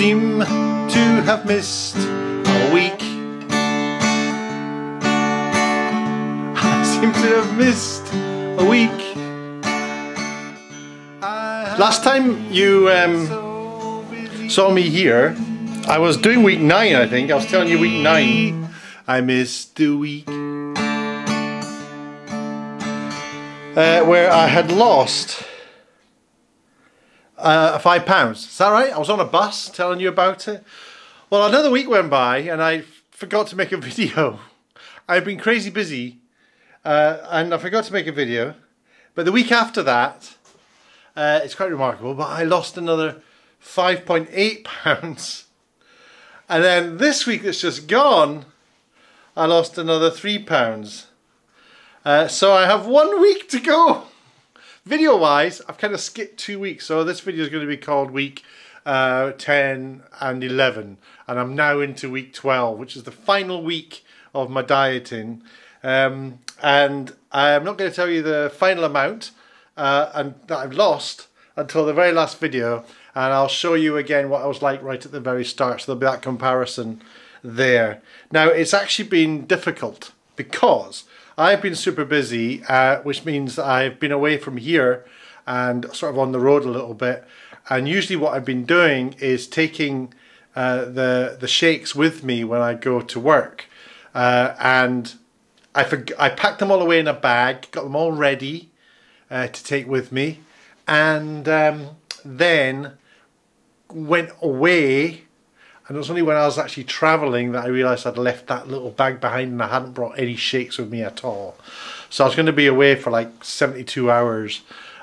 seem to have missed a week. I seem to have missed a week. Last time you saw me here, I was doing week 9, I think. I was telling you week 9. I missed the week where I had lost £5. Is that right? I was on a bus telling you about it. Well, another week went by and I forgot to make a video. I've been crazy busy and I forgot to make a video. But the week after that, it's quite remarkable, but I lost another £5.8. And then this week that's just gone, I lost another £3. So I have 1 week to go. Video wise, I've kind of skipped 2 weeks, so this video is going to be called week 10 and 11, and I'm now into week 12, which is the final week of my dieting, and I'm not going to tell you the final amount and that I've lost until the very last video, and I'll show you again what I was like right at the very start, so there'll be that comparison there. Now, it's actually been difficult because I've been super busy, which means I've been away from here and sort of on the road a little bit. And usually what I've been doing is taking the shakes with me when I go to work. And I packed them all away in a bag, got them all ready to take with me. And then went away. And it was only when I was actually travelling that I realised I'd left that little bag behind and I hadn't brought any shakes with me at all. So I was going to be away for like 72 hours.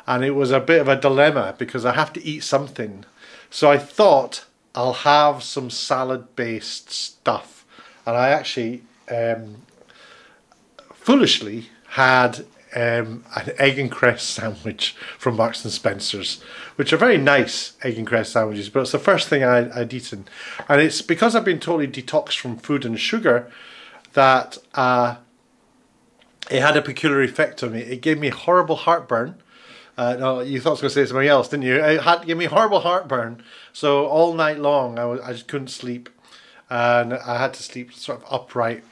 And it was a bit of a dilemma because I have to eat something. So I thought I'll have some salad based stuff. And I actually foolishly had an egg and cress sandwich from Marks and Spencer's, which are very nice egg and cress sandwiches, but it's the first thing I'd eaten, and it's because I've been totally detoxed from food and sugar that it had a peculiar effect on me. It gave me horrible heartburn. No, you thought I was going to say something else, didn't you? It gave me horrible heartburn, so all night long I just couldn't sleep, and I had to sleep sort of upright.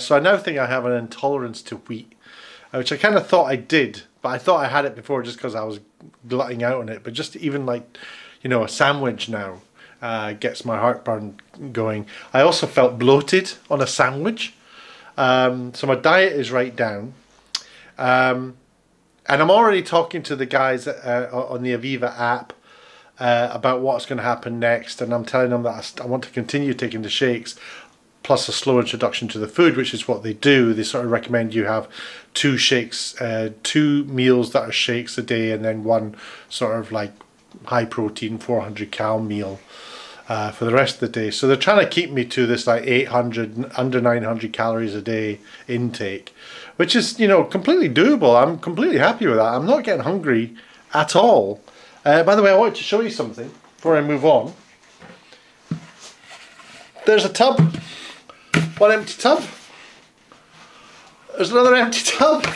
So I now think I have an intolerance to wheat, which I kind of thought I did, but I thought I had it before just because I was glutting out on it. But just even like, you know, a sandwich now gets my heartburn going. I also felt bloated on a sandwich. So my diet is right down. And I'm already talking to the guys on the Aviva app about what's going to happen next. And I'm telling them that I want to continue taking the shakes, plus a slow introduction to the food, which is what they do. They sort of recommend you have two shakes, two meals that are shakes a day, and then one sort of like high protein 400 cal meal for the rest of the day. So they're trying to keep me to this like 800, under 900 calories a day intake, which is, you know, completely doable. I'm completely happy with that. I'm not getting hungry at all. By the way, I wanted to show you something before I move on. There's a tub. One empty tub. There's another empty tub.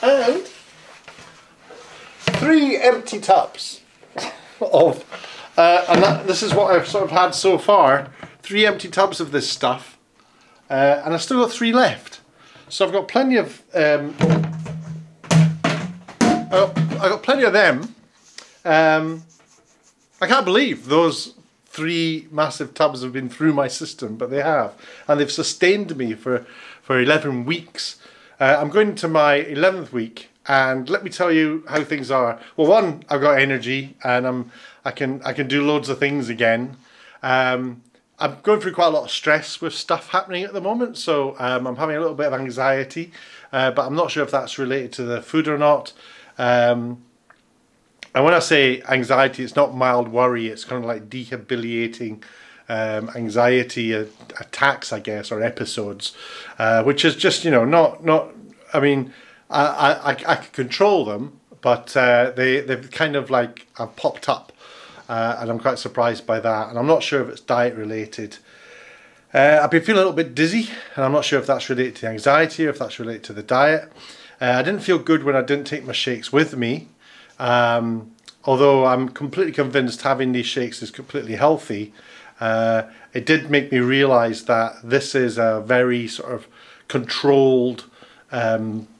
And 3 empty tubs of, and this is what I've sort of had so far. 3 empty tubs of this stuff. And I've still got 3 left. So I've got plenty of, I've got plenty of them. I can't believe those 3 massive tubs have been through my system, but they have, and they've sustained me for 11 weeks. I'm going into my 11th week, and let me tell you how things are. Well, one, I've got energy, and I can do loads of things again. I'm going through quite a lot of stress with stuff happening at the moment, so I'm having a little bit of anxiety, but I'm not sure if that's related to the food or not. And when I say anxiety, it's not mild worry, it's kind of like debilitating anxiety attacks, I guess, or episodes, which is just, you know, not. I mean, I could control them, but they've kind of like popped up, and I'm quite surprised by that. And I'm not sure if it's diet related. I've been feeling a little bit dizzy, and I'm not sure if that's related to the anxiety or if that's related to the diet. I didn't feel good when I didn't take my shakes with me. Although I'm completely convinced having these shakes is completely healthy, It did make me realise that this is a very sort of controlled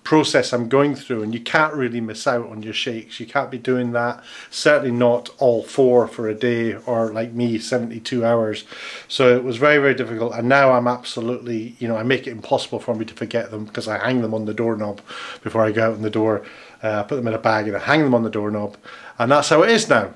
process I'm going through, and you can't really miss out on your shakes. You can't be doing that, certainly not all four for a day, or like me, 72 hours. So it was very, very difficult, and now I'm absolutely, you know, I make it impossible for me to forget them because I hang them on the doorknob before I go out on the door. Put them in a bag and I hang them on the doorknob, and that's how it is now.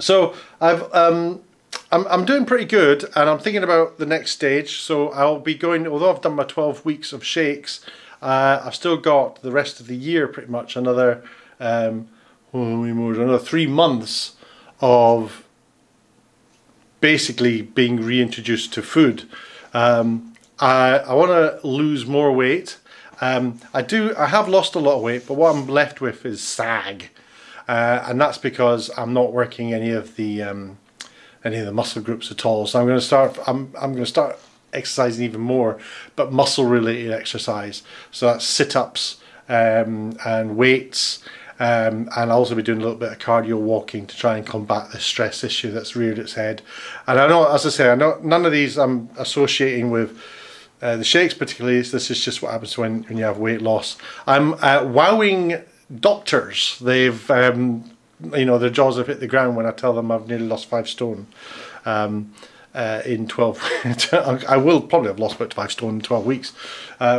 So I'm doing pretty good, and I'm thinking about the next stage. So I'll be going, although I've done my 12 weeks of shakes, I've still got the rest of the year, pretty much another another 3 months of basically being reintroduced to food. I want to lose more weight. I have lost a lot of weight, but what I'm left with is sag, and that's because I'm not working any of the muscle groups at all. So I'm going to start. I'm going to start exercising even more, but muscle-related exercise. So that's sit-ups and weights, and I'll also be doing a little bit of cardio walking to try and combat the stress issue that's reared its head. And I know, as I say, I know none of these I'm associating with the shakes particularly. This is just what happens when you have weight loss. I'm wowing doctors. They've you know, their jaws have hit the ground when I tell them I've nearly lost 5 stone in 12 I will probably have lost about 5 stone in 12 weeks,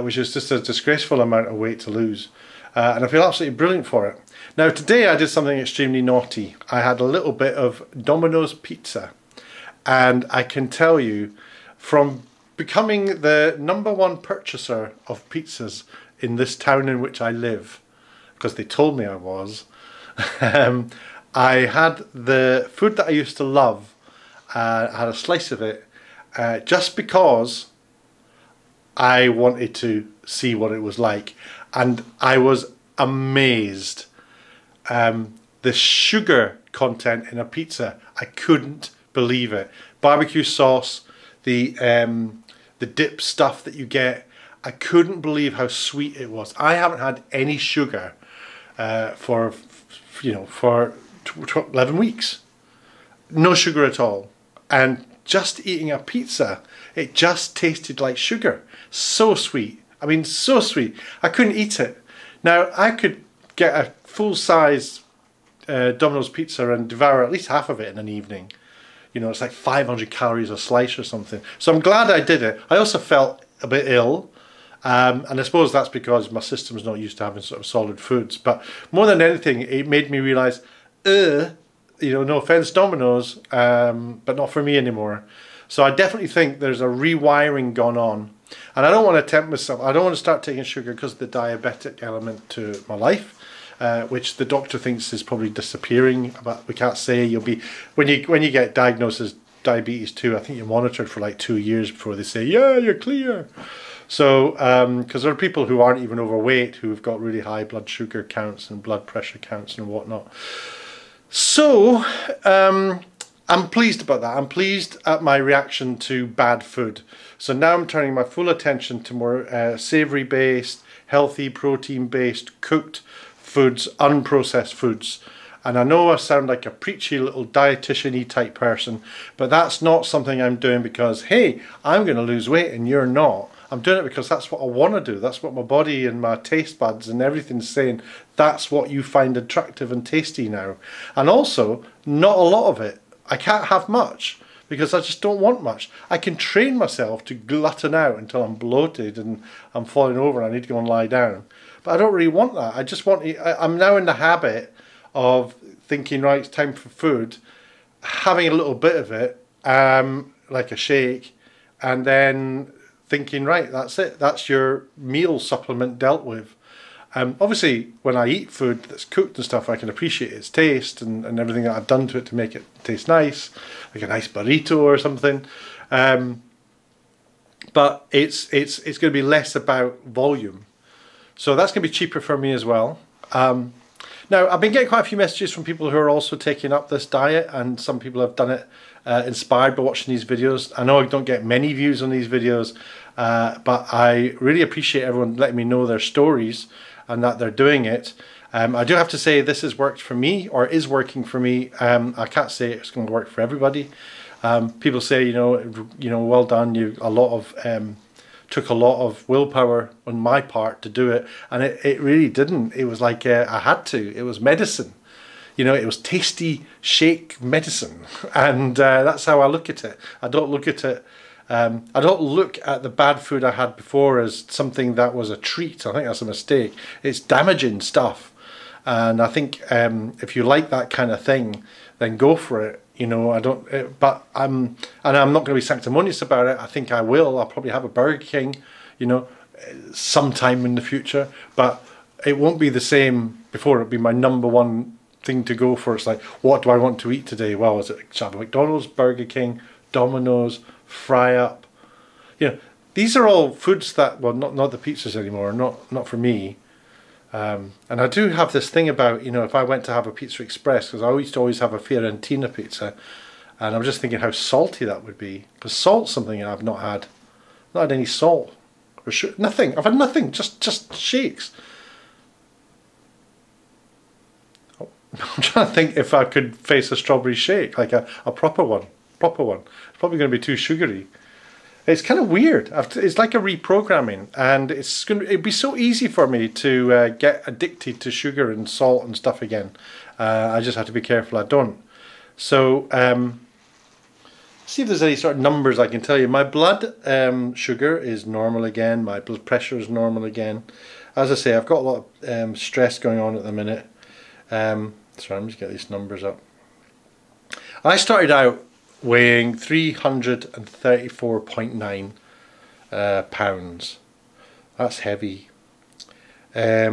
which is just a disgraceful amount of weight to lose, and I feel absolutely brilliant for it. Now today I did something extremely naughty. I had a little bit of Domino's pizza, and I can tell you, from becoming the #1 purchaser of pizzas in this town in which I live, because they told me I was, I had the food that I used to love, I had a slice of it, just because I wanted to see what it was like, and I was amazed. The sugar content in a pizza, I couldn't believe it. Barbecue sauce, the dip stuff that you get, I couldn't believe how sweet it was. I haven't had any sugar for 11 weeks. No sugar at all. And just eating a pizza, it just tasted like sugar. So sweet. I mean, so sweet. I couldn't eat it. Now, I could get a full-size Domino's pizza and devour at least half of it in an evening. You know, it's like 500 calories a slice or something. So I'm glad I did it. I also felt a bit ill. And I suppose that's because my system's not used to having sort of solid foods. But more than anything, it made me realise, you know, no offence Domino's, but not for me anymore. So I definitely think there's a rewiring gone on. And I don't want to tempt myself. I don't want to start taking sugar because of the diabetic element to my life, which the doctor thinks is probably disappearing. But we can't say. You'll be, when you get diagnosed as diabetes 2, I think you're monitored for like 2 years before they say, yeah, you're clear. So, because there are people who aren't even overweight who've got really high blood sugar counts and blood pressure counts and whatnot. So, I'm pleased about that. I'm pleased at my reaction to bad food. So now I'm turning my full attention to more savoury based, healthy, protein based, cooked foods, unprocessed foods. And I know I sound like a preachy little dietitian-y type person, but that's not something I'm doing because, hey, I'm going to lose weight and you're not. I'm doing it because that's what I want to do. That's what my body and my taste buds and everything's saying. That's what you find attractive and tasty now. And also, not a lot of it. I can't have much because I just don't want much. I can train myself to glutton out until I'm bloated and I'm falling over and I need to go and lie down. But I don't really want that. I just want to, I'm now in the habit of thinking, right, it's time for food, having a little bit of it, like a shake, and then thinking, right, that's it, that's your meal supplement dealt with. Obviously, when I eat food that's cooked and stuff, I can appreciate its taste and everything that I've done to it to make it taste nice, like a nice burrito or something. But it's going to be less about volume. So that's going to be cheaper for me as well. Now, I've been getting quite a few messages from people who are also taking up this diet, and some people have done it inspired by watching these videos. I know I don't get many views on these videos, but I really appreciate everyone letting me know their stories and that they're doing it. I do have to say this has worked for me, or is working for me. I can't say it's going to work for everybody, People say, you know, well done. Took a lot of willpower on my part to do it, and it really didn't. It was like I had to. It was medicine. You know, it was tasty shake medicine, and that's how I look at it. I don't look at it. I don't look at the bad food I had before as something that was a treat. I think that's a mistake. It's damaging stuff, and I think if you like that kind of thing, then go for it. You know, I don't. I'm not going to be sanctimonious about it. I think I will. I'll probably have a Burger King, you know, sometime in the future, but it won't be the same before. It'll be my #1 thing to go for. It's like, what do I want to eat today? Well, is it Shabba McDonald's, Burger King, Domino's? Fry up, you know, these are all foods that, well, not the pizzas anymore, not for me. And I do have this thing about, you know, if I went to have a Pizza Express, because I used to always have a Fiorentina pizza, and I'm just thinking how salty that would be, because salt's something I've not had any salt or sugar, nothing. I've had nothing, just shakes. Oh, I'm trying to think if I could face a strawberry shake, like a proper one. It's probably going to be too sugary. It's kind of weird. It's like a reprogramming, and it'd be so easy for me to get addicted to sugar and salt and stuff again. I just have to be careful I don't. So see if there's any sort of numbers I can tell you. My blood sugar is normal again. My blood pressure is normal again. As I say, I've got a lot of stress going on at the minute. Sorry, I'm just getting these numbers up. I started out weighing 334.9 pounds. That's heavy. I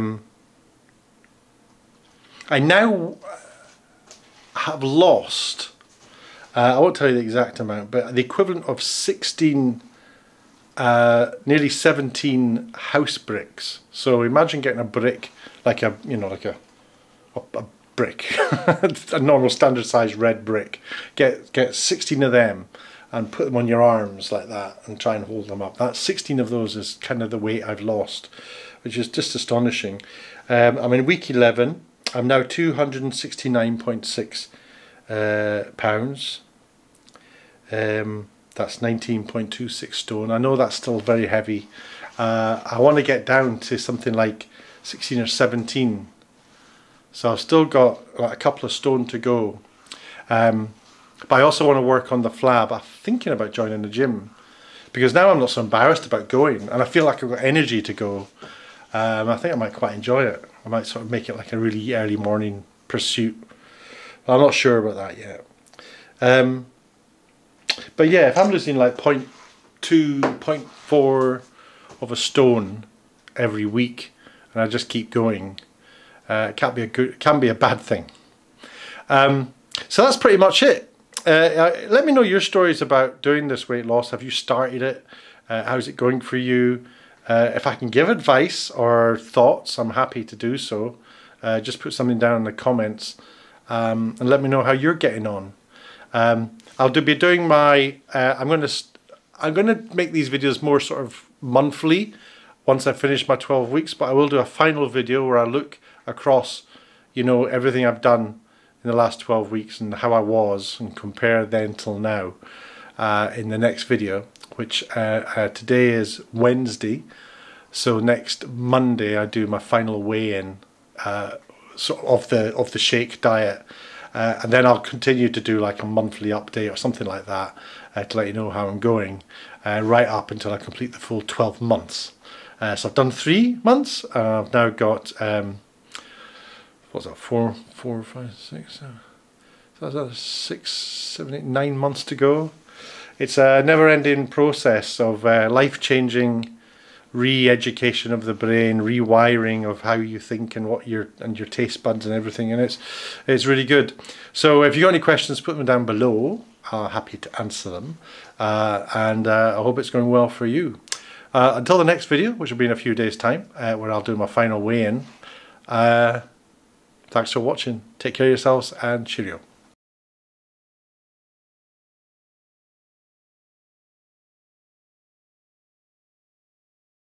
now have lost, I won't tell you the exact amount, but the equivalent of 16, nearly 17 house bricks. So imagine getting a brick, like a, you know, like a brick, a normal standard size red brick. Get 16 of them and put them on your arms like that and try and hold them up. That 16 of those is kind of the weight I've lost, which is just astonishing. I'm in week 11. I'm now 269.6 pounds. That's 19.26 stone. I know that's still very heavy. I want to get down to something like 16 or 17. So I've still got like a couple of stone to go. But I also want to work on the flab. I'm thinking about joining the gym, because now I'm not so embarrassed about going, and I feel like I've got energy to go. I think I might quite enjoy it. I might sort of make it like a really early morning pursuit. But I'm not sure about that yet. But yeah, if I'm losing like 0.2, 0.4 of a stone every week, and I just keep going, it can be a bad thing. So that's pretty much it. Let me know your stories about doing this weight loss. Have you started it? How's it going for you? If I can give advice or thoughts, I'm happy to do so. Just put something down in the comments, and let me know how you're getting on. I'll be doing my. I'm going to make these videos more sort of monthly once I finish my 12 weeks. But I will do a final video where I look across, you know, everything I've done in the last 12 weeks and how I was, and compare then till now in the next video, which today is Wednesday, so next Monday I do my final weigh-in sort of the shake diet, and then I'll continue to do like a monthly update or something like that to let you know how I'm going, right up until I complete the full 12 months. So I've done 3 months. I've now got what's that, four, five, six, seven, so that's 6, 7, 8, 9 months to go. It's a never-ending process of life-changing re-education of the brain, rewiring of how you think and what your taste buds and everything, and it's really good. So if you got any questions, put them down below. I'm happy to answer them, and I hope it's going well for you. Until the next video, which will be in a few days' time, where I'll do my final weigh-in. Thanks for watching. Take care of yourselves, and cheerio.